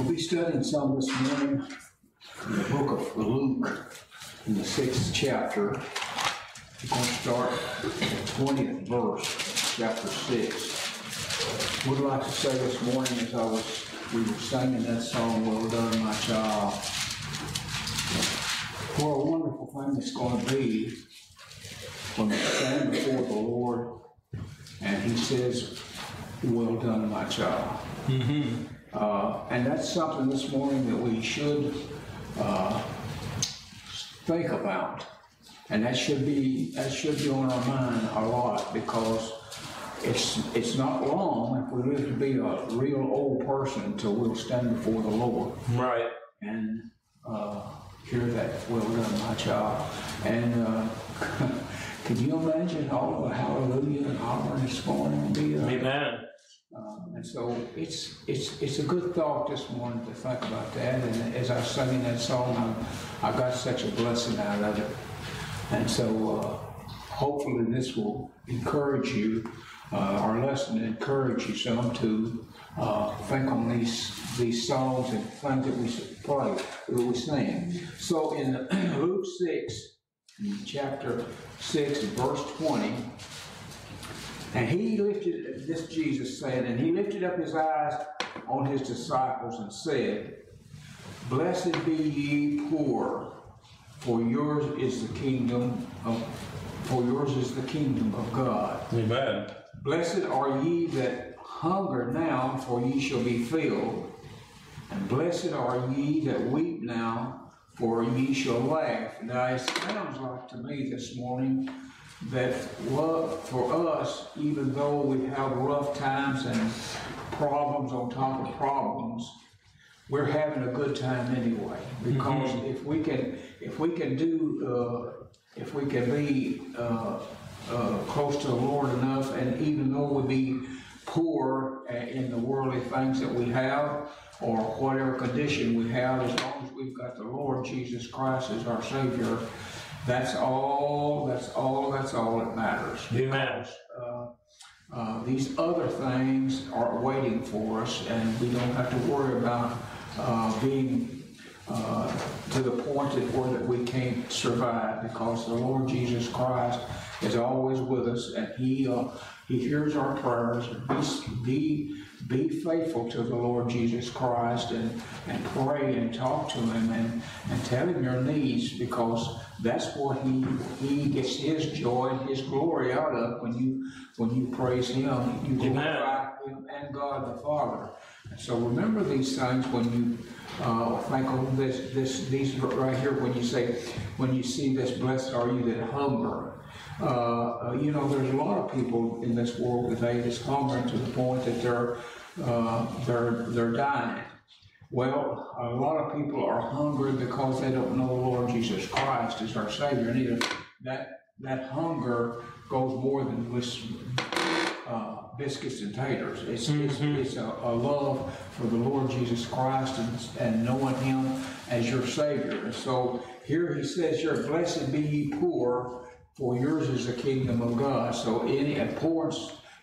We'll be studying some this morning in the book of Luke, in the 6th chapter. We're going to start at the 20th verse, chapter 6. Would like to say this morning, as we were singing that song, "Well Done, My Child," what a wonderful thing it's going to be when we stand before the Lord and He says, "Well done, my child." Mm-hmm. And that's something this morning that we should think about, and that should be on our mind a lot, because it's not long if we live to be a real old person till we'll stand before the Lord, right? And hear that, "Well done, my child," and can you imagine all the hallelujah and hollering it's going to be? Amen. And so it's a good thought this morning to think about that. And as I sang that song, I got such a blessing out of it. And so hopefully this will encourage you, our lesson encourage you some to think on these songs and things that we play, that we sing. So in Luke 6, chapter 6, verse 20. And he lifted, this Jesus said, and he lifted up his eyes on his disciples and said, "Blessed be ye poor, for yours is the kingdom of God." Amen. "Blessed are ye that hunger now, for ye shall be filled. And blessed are ye that weep now, for ye shall laugh." Now it sounds like to me this morning that love for us, even though we have rough times and problems on top of problems, we're having a good time anyway. Because mm-hmm. if we can be close to the Lord enough, and even though we be poor in the worldly things that we have, or whatever condition we have, as long as we've got the Lord Jesus Christ as our Savior, that's all that matters. Amen. These other things are waiting for us, and we don't have to worry about being to the point that we can't survive, because the Lord Jesus Christ is always with us, and He hears our prayers. Be faithful to the Lord Jesus Christ, and pray and talk to Him, and tell Him your needs, because that's what He gets His joy and His glory out of. When you praise Him, you glorify Him and God the Father. And so remember these things when you think on these right here. When you see this, "Blessed are you that hunger." There's a lot of people in this world today that's hungering to the point that they're dying. Well, a lot of people are hungry because they don't know the Lord Jesus Christ as our Savior. And either that hunger goes more than just biscuits and taters. It's a love for the Lord Jesus Christ and knowing Him as your Savior. And so here He says here, "Blessed be ye poor, for yours is the kingdom of God." So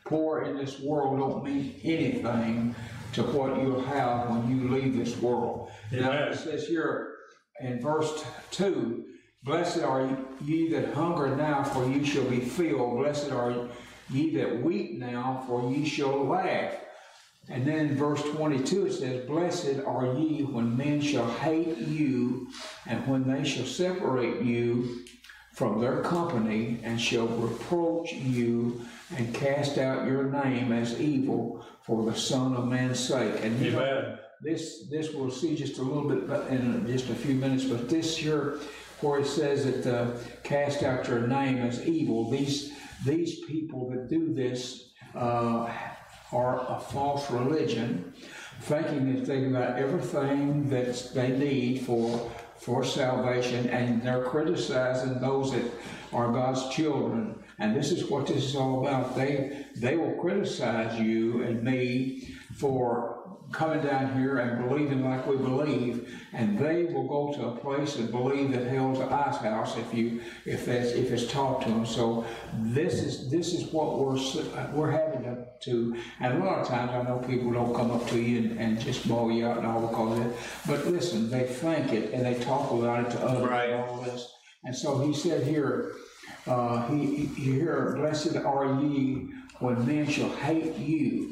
poor in this world don't mean anything to what you'll have when you leave this world. Amen. Now it says here in verse 2, "Blessed are ye that hunger now, for ye shall be filled. Blessed are ye that weep now, for ye shall laugh." And then in verse 22 it says, "Blessed are ye when men shall hate you, and when they shall separate you from their company, and shall reproach you, and cast out your name as evil for the Son of Man's sake." And you know, this we'll see just a little bit in just a few minutes, but this here where it says that cast out your name as evil, these people that do this are a false religion, thinking that they've got everything that they need for salvation, and they're criticizing those that are God's children. And this is what this is all about. They will criticize you and me for coming down here and believing like we believe, and they will go to a place and believe that hell's an ice house if it's taught to them. So this is what we're having to. And a lot of times I know people don't come up to you and just bawl you out and all because of it. But listen, they think it and they talk about it to others and all this. And so he said here, blessed are ye when men shall hate you.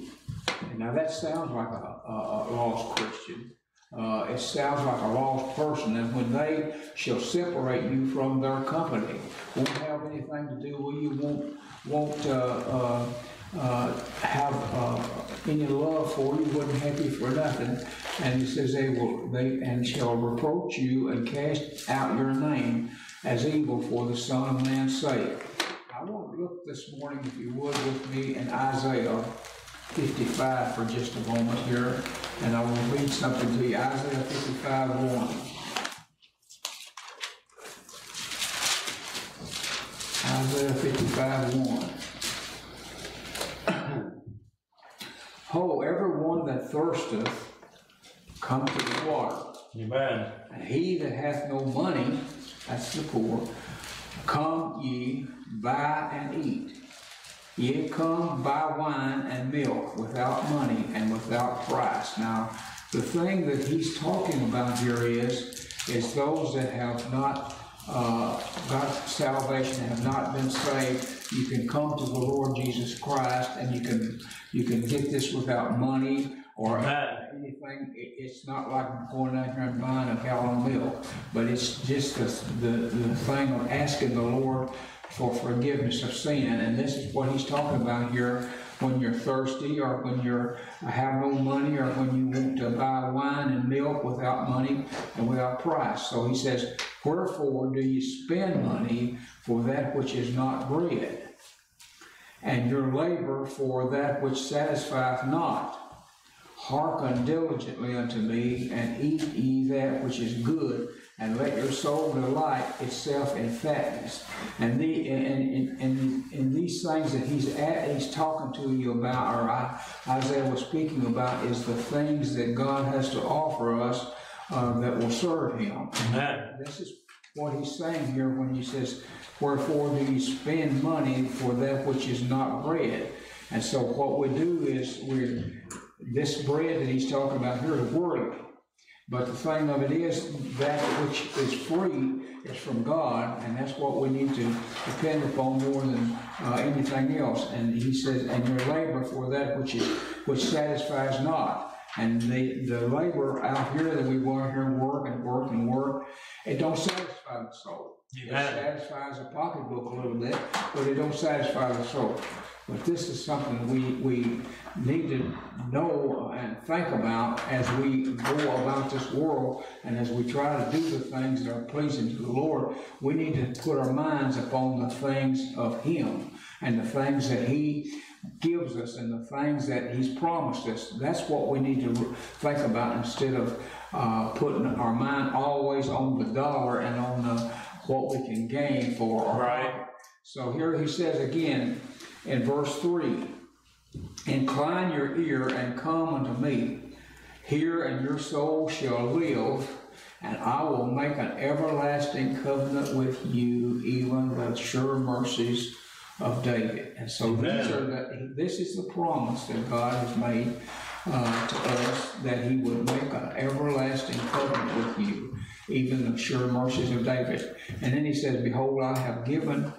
Now that sounds like a lost Christian. It sounds like a lost person, and when they shall separate you from their company, won't have anything to do with you, won't have any love for you, wouldn't have you for nothing. And he says they shall reproach you and cast out your name as evil for the Son of Man's sake. I want to look this morning, if you would, with me in Isaiah 55 for just a moment here, and I will read something to you. Isaiah 55:1. Isaiah 55:1. Ho, everyone that thirsteth, come to the water. Amen. And he that hath no money, that's the poor, come ye, buy and eat. Yea, come buy wine and milk without money and without price. Now, the thing that he's talking about here is those that have not got salvation, have not been saved. You can come to the Lord Jesus Christ, and you can get this without money or anything. It's not like going out here and buying a gallon of milk, but it's just the thing of asking the Lord for forgiveness of sin. And this is what he's talking about here. When you're thirsty, or when you have no money, or when you want to buy wine and milk without money and without price. So he says, wherefore do you spend money for that which is not bread, and your labor for that which satisfieth not? Hearken diligently unto me, and eat ye that which is good, and let your soul delight itself in fatness. And these things that he's talking to you about, or Isaiah was speaking about, is the things that God has to offer us that will serve him. Amen. This is what he's saying here when he says, wherefore do you spend money for that which is not bread? And so what we do is, this bread that he's talking about here is worldly. But the thing of it is, that which is free is from God, and that's what we need to depend upon more than anything else. And he says, and your labor for that which satisfies not. And the labor out here that we go out here and work, it don't satisfy the soul. Amen. It satisfies the pocketbook a little bit, but it don't satisfy the soul. But this is something we need to know and think about as we go about this world, and as we try to do the things that are pleasing to the Lord. We need to put our minds upon the things of Him, and the things that He gives us, and the things that He's promised us. That's what we need to think about, instead of putting our mind always on the dollar and on what we can gain for. Right. So here he says again, in verse 3, incline your ear and come unto me. Hear, and your soul shall live, and I will make an everlasting covenant with you, even the sure mercies of David. And so this is the promise that God has made to us, that he would make an everlasting covenant with you, even the sure mercies of David. And then he says, behold, I have given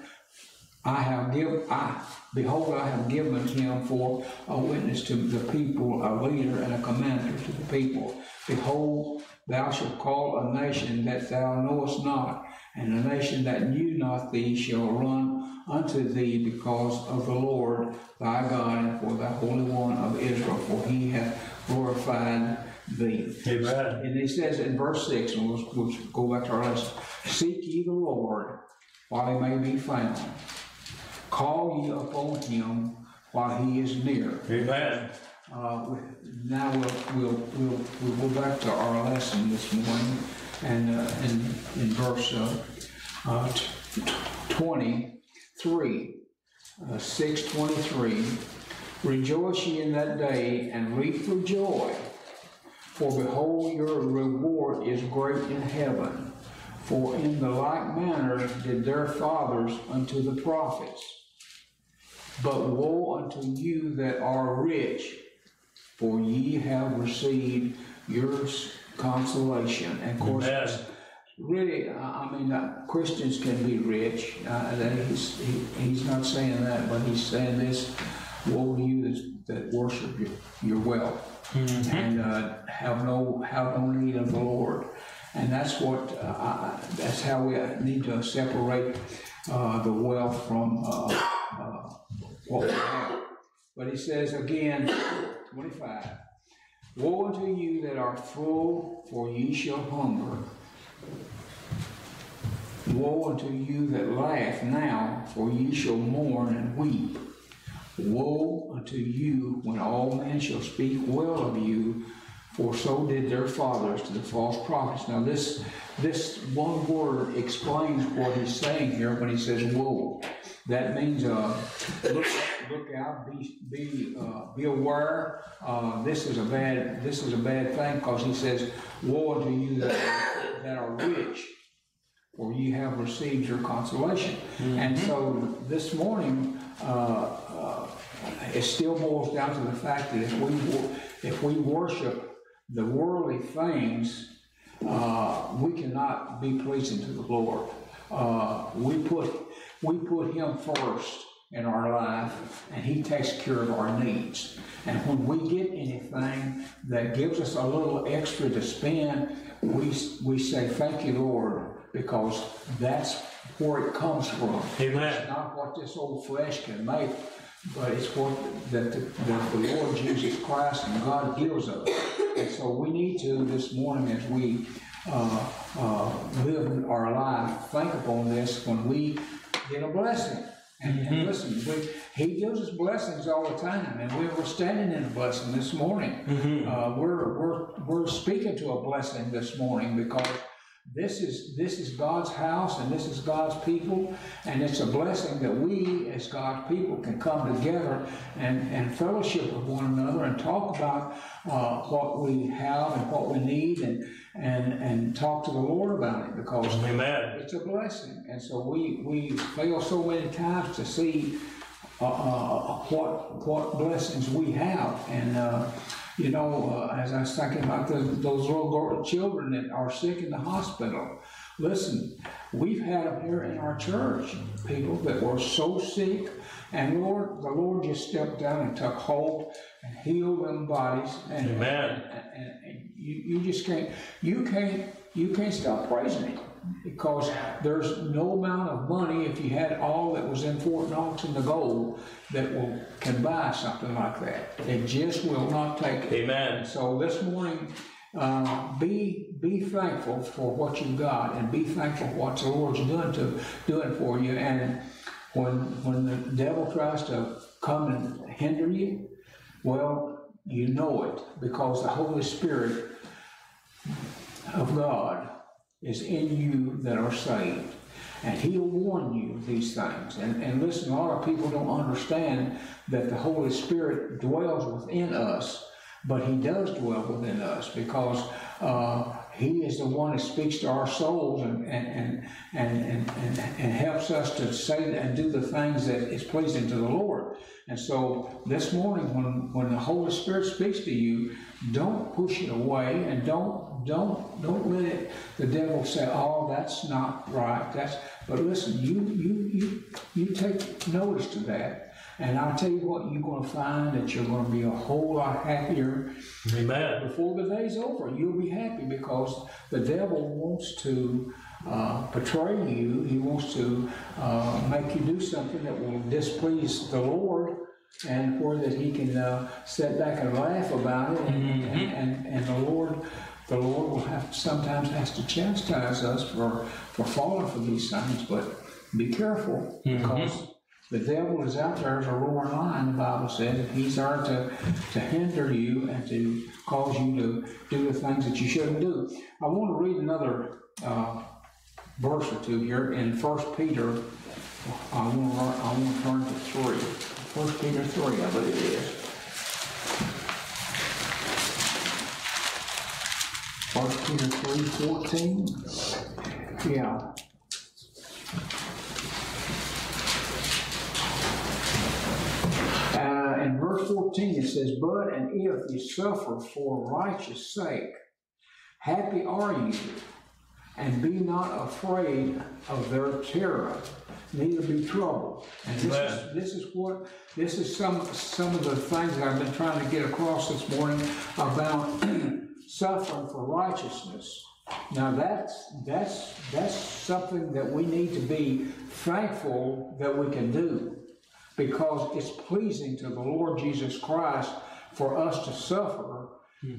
him for a witness to the people, a leader and a commander to the people. Behold, thou shalt call a nation that thou knowest not, and a nation that knew not thee shall run unto thee because of the Lord thy God, and for the Holy One of Israel, for he hath glorified thee. Amen. And he says in verse 6, and we'll go back to our lesson, seek ye the Lord while he may be found. Call ye upon him while he is near. Amen. Now we'll go back to our lesson this morning, and in verse 23, 6:23, rejoice ye in that day and leap for joy, For behold, your reward is great in heaven. For in the like manner did their fathers unto the prophets. But woe unto you that are rich, for ye have received your consolation. And of course, amen. Really, Christians can be rich. He's not saying that, but he's saying this: woe to you that worship your wealth, mm-hmm. and have no need of the Lord. And that's what that's how we need to separate the wealth from what we have. But he says again, 25. Woe unto you that are full, for ye shall hunger. Woe unto you that laugh now, for ye shall mourn and weep. Woe unto you when all men shall speak well of you, for so did their fathers to the false prophets. Now this one word explains what he's saying here when he says woe. That means look out, be aware. This is a bad thing, because he says, woe unto you that are rich, for you have received your consolation. Mm-hmm. And so this morning, it still boils down to the fact that if we worship the worldly things, we cannot be pleasing to the Lord. We put Him first in our life, and He takes care of our needs. And when we get anything that gives us a little extra to spend, we say, thank you, Lord, because that's where it comes from. Amen. It's not what this old flesh can make, but it's what the Lord Jesus Christ and God gives us. And so we need to, this morning, as we live our life, think upon this when we get a blessing. And listen, He gives us blessings all the time, and we were standing in a blessing this morning. Mm-hmm. We're speaking to a blessing this morning, because this is God's house, and this is God's people, and it's a blessing that we as God's people can come together and fellowship with one another and talk about what we have and what we need, and talk to the Lord about it, because amen. It's a blessing. And so we fail so many times to see what blessings we have. And as I was thinking about those little children that are sick in the hospital, listen, we've had them here in our church, people that were so sick, and the Lord just stepped down and took hold and healed them bodies. And, amen. And you just can't stop praising Him, because there's no amount of money, if you had all that was in Fort Knox and the gold, that can buy something like that. It just will not take it. Amen. So this morning, be thankful for what you've got, and be thankful for what the Lord's doing for you. And when the devil tries to come and hinder you, well, you know it, because the Holy Spirit of God is in you that are saved, and He'll warn you of these things. And listen, a lot of people don't understand that the Holy Spirit dwells within us, but He does dwell within us, because He is the one that speaks to our souls and helps us to say and do the things that is pleasing to the Lord. And so this morning, when the Holy Spirit speaks to you, don't push it away, and don't let the devil say, "Oh, that's not right." But listen, you take notice to that, and I'll tell you what, you're going to find that you're going to be a whole lot happier. Amen. Before the day's over, you'll be happy, because the devil wants to betray you. He wants to make you do something that will displease the Lord, and where that he can sit back and laugh about it, and the Lord. The Lord will sometimes has to chastise us for falling for these things, but be careful, because the devil is out there as a roaring lion, the Bible says. He's there to hinder you and to cause you to do the things that you shouldn't do. I want to read another verse or two here in 1 Peter. I want to turn to 3. 1 Peter 3, I believe it is. 1 Peter 3:14. Yeah. In verse 14 it says, "But and if you suffer for righteous sake, happy are you, and be not afraid of their terror, neither be troubled." And this is some of the things that I've been trying to get across this morning about suffering for righteousness. Now that's something that we need to be thankful that we can do, because it's pleasing to the Lord Jesus Christ for us to suffer,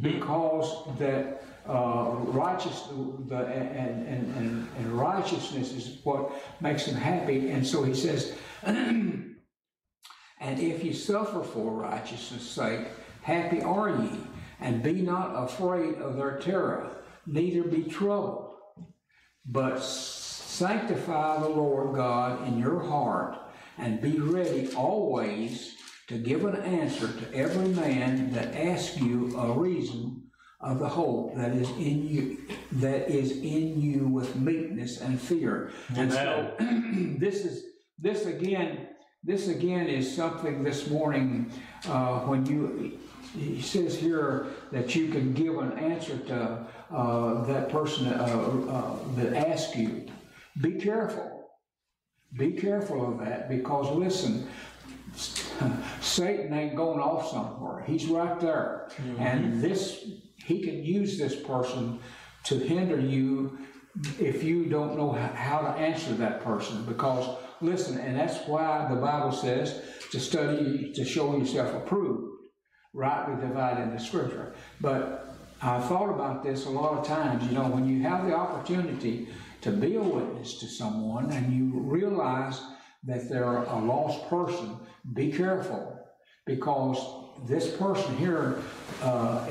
because that righteousness is what makes him happy. And so he says, "And if you suffer for righteousness' sake, happy are ye, and be not afraid of their terror, neither be troubled. But sanctify the Lord God in your heart, and be ready always to give an answer to every man that asks you a reason of the hope that is in you with meekness and fear." Amen. And so this again is something this morning, when he says here that you can give an answer to that person that asks you. Be careful. Be careful of that, because listen, Satan ain't going off somewhere. He's right there. Mm-hmm. And he can use this person to hinder you if you don't know how to answer that person. Because listen, and that's why the Bible says to study to show yourself approved, rightly dividing the scripture. But I've thought about this a lot of times. You know, when you have the opportunity to be a witness to someone and you realize that they're a lost person, be careful, because this person here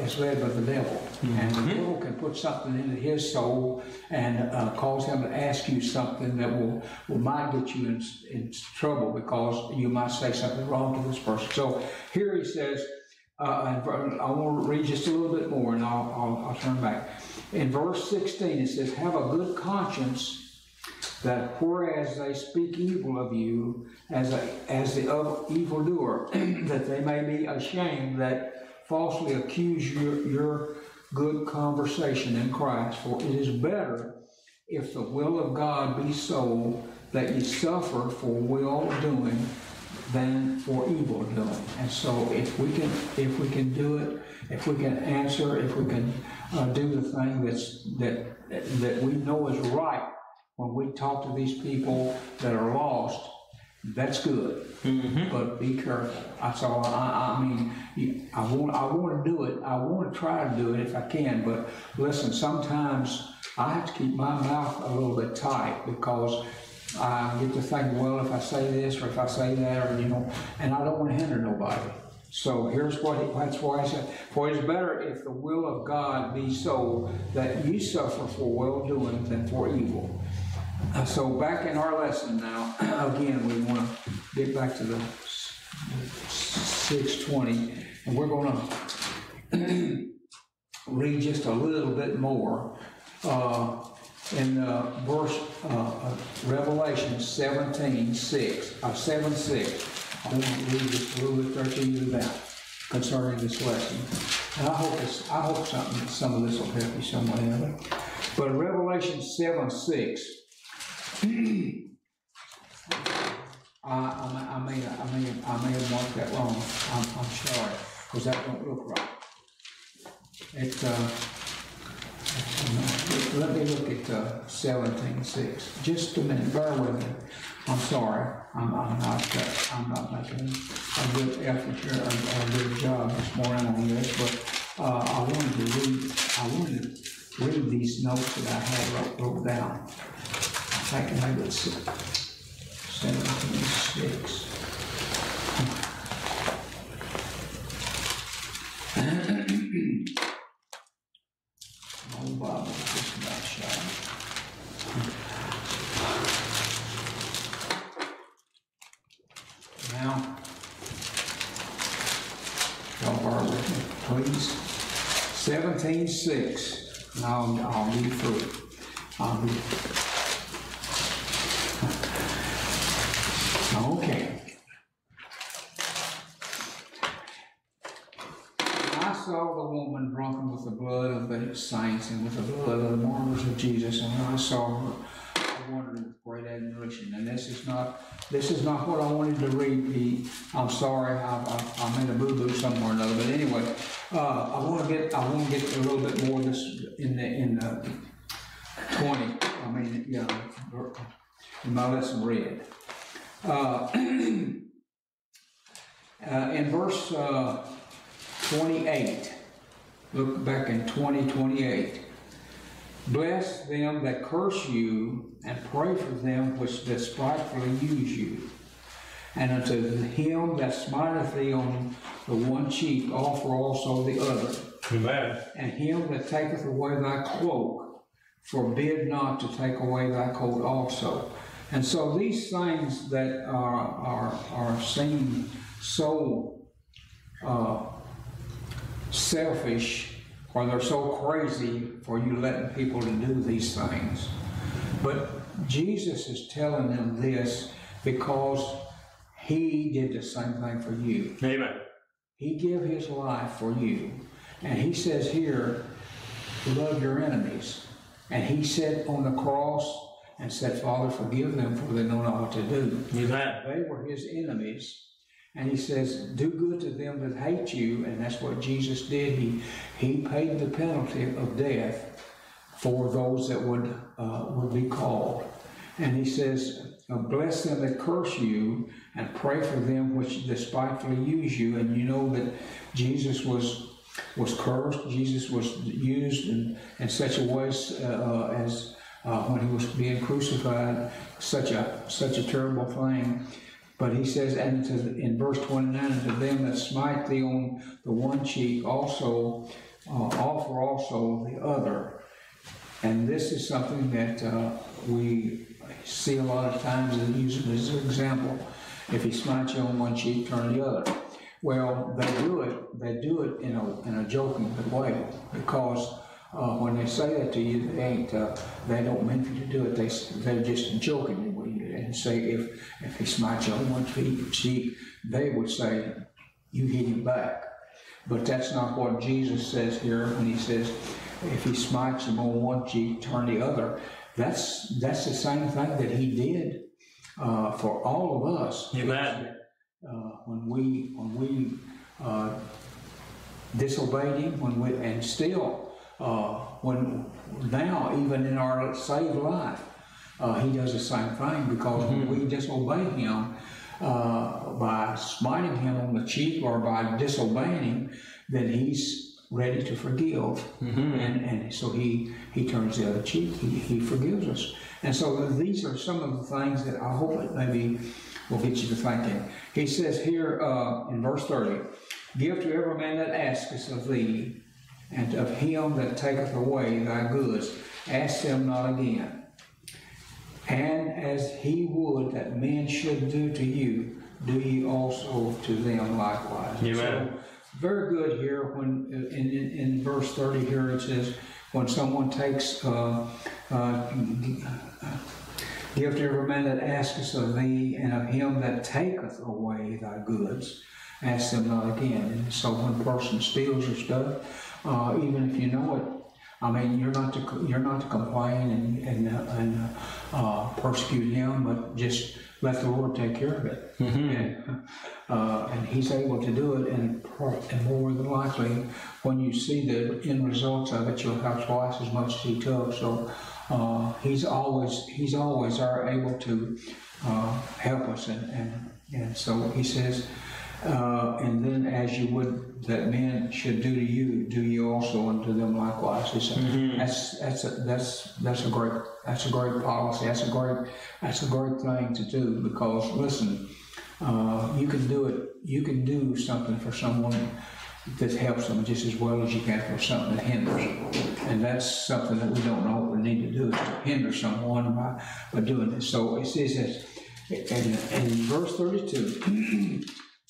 is led by the devil. Mm-hmm. And the devil can put something into his soul and cause him to ask you something that might get you in trouble, because you might say something wrong to this person. So here he says, I want to read just a little bit more, and I'll turn back. In verse 16 it says, "Have a good conscience, that whereas they speak evil of you as the evildoer, that they may be ashamed that falsely accuse your good conversation in Christ. For it is better, if the will of God be so, that you suffer for well doing than for evil doing." And so if we can do it, if we can answer, if we can do the thing that we know is right, when we talk to these people that are lost, that's good. Mm-hmm. But be careful. I mean, I want to do it. I want to try to do it if I can. But listen, sometimes I have to keep my mouth a little bit tight, because I get to think, well, if I say this or if I say that, or, you know, and I don't want to hinder nobody. So here's that's why I said, "For it is better, if the will of God be so, that you suffer for well doing than for evil." So back in our lesson now, again, we want to get back to the 6:20, and we're going to read just a little bit more in verse Revelation 7:6. I'm going to read this little bit there to you about concerning this lesson, and I hope some of this will help you some way or another. But Revelation 7:6. I may have marked that wrong. I'm sorry, because that don't look right. It let me look at 17:6. Just a minute, bear with me. I'm sorry. I'm not making a good effort here, a good job this morning on this, but I wanted to read these notes that I had wrote down. I think maybe it's 17:6. Oh, Bob, just about shy. Now, y'all bear with me, please. 17:6. Now I'll read through it. Okay. I saw the woman drunken with the blood of the saints and with the blood of the martyrs of Jesus, and when I saw her, I wondered with great admiration. And this is not what I wanted to read. I'm sorry, I made a boo-boo somewhere or another. But anyway, I want to get a little bit more of this in the 20. I mean, yeah, in my lesson read. In verse 28, look back in 28. Bless them that curse you, and pray for them which despitefully use you. And unto him that smiteth thee on the one cheek, offer also the other. Amen. And him that taketh away thy cloak, forbid not to take away thy coat also. And so these things that are seen so selfish, or they're so crazy for you letting people to do these things. But Jesus is telling them this because he did the same thing for you. Amen. He gave his life for you. And he says here, love your enemies. And he said on the cross, and said, Father, forgive them, for they know not what to do. Amen. They were his enemies. And he says, do good to them that hate you. And that's what Jesus did. He paid the penalty of death for those that would be called. And he says, bless them that curse you, and pray for them which despitefully use you. And you know that Jesus was cursed. Jesus was used in such a way as when he was being crucified, such a terrible thing. But he says, and in verse 29, unto them that smite thee on the one cheek, also offer also the other. And this is something that we see a lot of times and use it as an example. If he smites you on one cheek, turn the other. Well, they do it in a joking way, because when they say that to you, they don't mean for you to do it. They're just joking with you. And say, if he smites you on one cheek, they would say, you hit him back. But that's not what Jesus says here when he says, if he smites him on one cheek, turn the other. That's the same thing that he did for all of us. Amen. When we disobeyed him, now, even in our saved life, he does the same thing, because when we disobey him by smiting him on the cheek or by disobeying him, then he's ready to forgive. And so he turns the other cheek. He forgives us. And so these are some of the things that I hope it maybe will get you to thinking. He says here in verse 30, give to every man that asketh of thee, and of him that taketh away thy goods, ask them not again. And as he would that men should do to you, do ye also to them likewise. Amen. So, very good here when in verse 30 here it says, when someone takes, give to every man that asketh of thee, and of him that taketh away thy goods, ask them not again. And so when a person steals your stuff, even if you know it, I mean, you're not to complain and persecute him, but just let the Lord take care of it. And he's able to do it, and more than likely, when you see the end results of it, you'll have twice as much as he took. So he's always are able to help us, and so he says. And then, as you would that men should do to you, do you also unto them likewise. That's a great policy. That's a great thing to do, because listen, you can do it. You can do something for someone that helps them just as well as you can for something that hinders them. And that's something that we don't know what we need to do, is to hinder someone by doing this. So it says this in verse 32.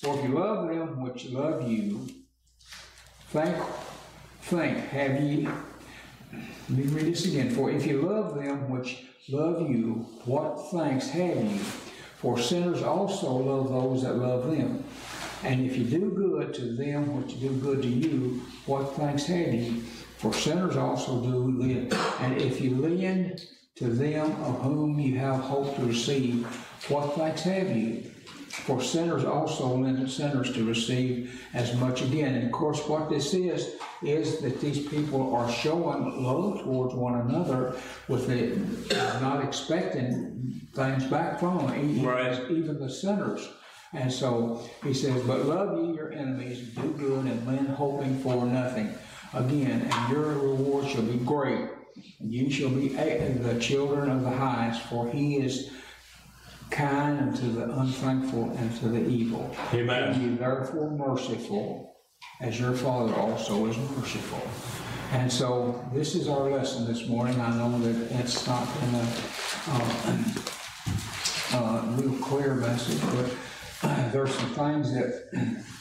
For if you love them which love you, think have ye Let me read this again. For if you love them which love you, what thanks have you? For sinners also love those that love them. And if you do good to them which do good to you, what thanks have you? For sinners also do good. And if you lend to them of whom you have hope to receive, what thanks have you? For sinners also lend to sinners to receive as much again. And of course, what this is that these people are showing love towards one another with it, not expecting things back from them, even the sinners. And so he says, but love ye your enemies, do good, and lend hoping for nothing. Again, and your reward shall be great. You shall be the children of the highest, for he is kind unto the unthankful and to the evil. Amen. And be therefore merciful, as your Father also is merciful. And so this is our lesson this morning. I know that it's not in a real clear message, but there's some things that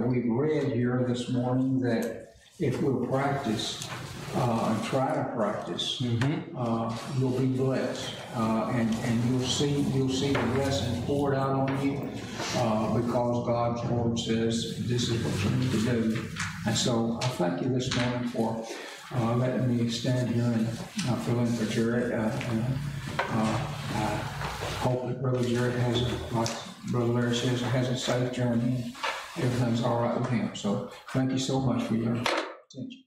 we've read here this morning that if we'll practice and try to practice, you'll be blessed, and you'll see the blessing poured out on you, because God's Word says this is what you need to do. And so I thank you this morning for letting me stand here and fill in for Jared. I hope that Brother Jared has Brother Larry says he has a safe journey. Everything's all right with him. So thank you so much for your attention.